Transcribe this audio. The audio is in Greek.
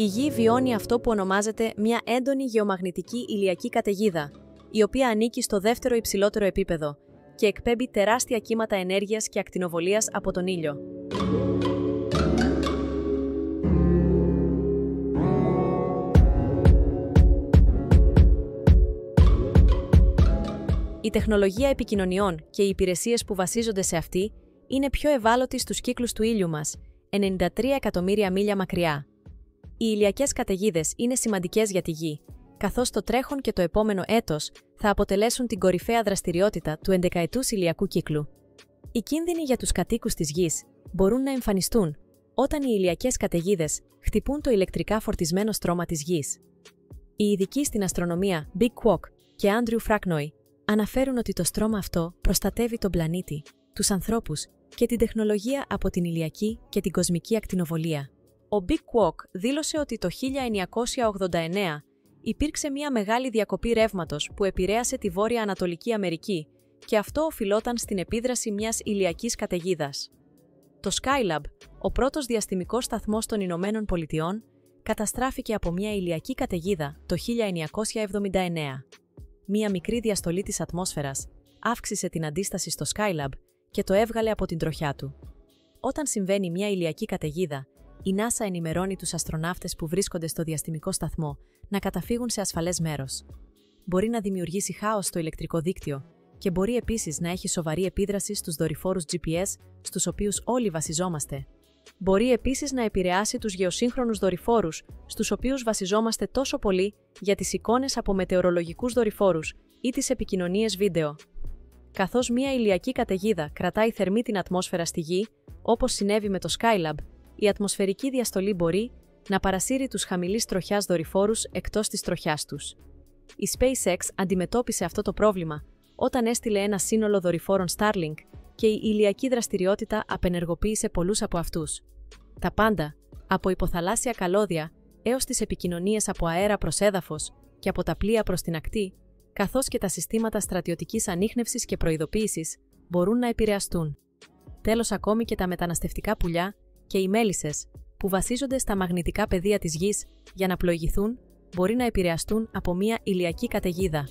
η Γη βιώνει αυτό που ονομάζεται μια έντονη γεωμαγνητική ηλιακή καταιγίδα, η οποία ανήκει στο δεύτερο υψηλότερο επίπεδο και εκπέμπει τεράστια κύματα ενέργειας και ακτινοβολίας από τον ήλιο. Η τεχνολογία επικοινωνιών και οι υπηρεσίες που βασίζονται σε αυτή είναι πιο ευάλωτη στους κύκλους του ήλιου μας, 93 εκατομμύρια μίλια μακριά. Οι ηλιακές καταιγίδες είναι σημαντικές για τη Γη, καθώς το τρέχον και το επόμενο έτος θα αποτελέσουν την κορυφαία δραστηριότητα του 11ετούς ηλιακού κύκλου. Οι κίνδυνοι για τους κατοίκους της Γης μπορούν να εμφανιστούν όταν οι ηλιακές καταιγίδες χτυπούν το ηλεκτρικά φορτισμένο στρώμα της Γης. Οι ειδικοί στην αστρονομία Big Walk και Andrew Fracknoy αναφέρουν ότι το στρώμα αυτό προστατεύει τον πλανήτη, τους ανθρώπους και την τεχνολογία από την ηλιακή και την κοσμική ακτινοβολία. Ο Big Quark δήλωσε ότι το 1989 υπήρξε μια μεγάλη διακοπή ρεύματος που επηρέασε τη Βόρεια Ανατολική Αμερική και αυτό οφειλόταν στην επίδραση μιας ηλιακής καταιγίδας. Το Skylab, ο πρώτος διαστημικός σταθμός των Ηνωμένων Πολιτειών, καταστράφηκε από μια ηλιακή καταιγίδα το 1979. Μια μικρή διαστολή της ατμόσφαιρας αύξησε την αντίσταση στο Skylab και το έβγαλε από την τροχιά του. Όταν συμβαίνει μια ηλιακή καταιγίδα, η NASA ενημερώνει τους αστροναύτες που βρίσκονται στο διαστημικό σταθμό να καταφύγουν σε ασφαλές μέρος. Μπορεί να δημιουργήσει χάος στο ηλεκτρικό δίκτυο και μπορεί επίσης να έχει σοβαρή επίδραση στους δορυφόρους GPS στους οποίους όλοι βασιζόμαστε. Μπορεί επίσης να επηρεάσει τους γεωσύγχρονους δορυφόρους στους οποίους βασιζόμαστε τόσο πολύ για τις εικόνες από μετεωρολογικούς δορυφόρους ή τις επικοινωνίες βίντεο. Καθώς μια ηλιακή καταιγίδα κρατάει θερμή την ατμόσφαιρα στη Γη, όπως συνέβη με το Skylab, η ατμοσφαιρική διαστολή μπορεί να παρασύρει τους χαμηλής τροχιάς δορυφόρους εκτός της τροχιάς τους. Η SpaceX αντιμετώπισε αυτό το πρόβλημα όταν έστειλε ένα σύνολο δορυφόρων Starlink και η ηλιακή δραστηριότητα απενεργοποίησε πολλούς από αυτούς. Τα πάντα, από υποθαλάσσια καλώδια έως τις επικοινωνίες από αέρα προς έδαφος και από τα πλοία προς την ακτή, καθώς και τα συστήματα στρατιωτικής ανίχνευσης και προειδοποίησης, μπορούν να επηρεαστούν. Τέλος, ακόμη και τα μεταναστευτικά πουλιά και οι μέλισσες, που βασίζονται στα μαγνητικά πεδία της Γης για να πλοηγηθούν, μπορεί να επηρεαστούν από μια ηλιακή καταιγίδα.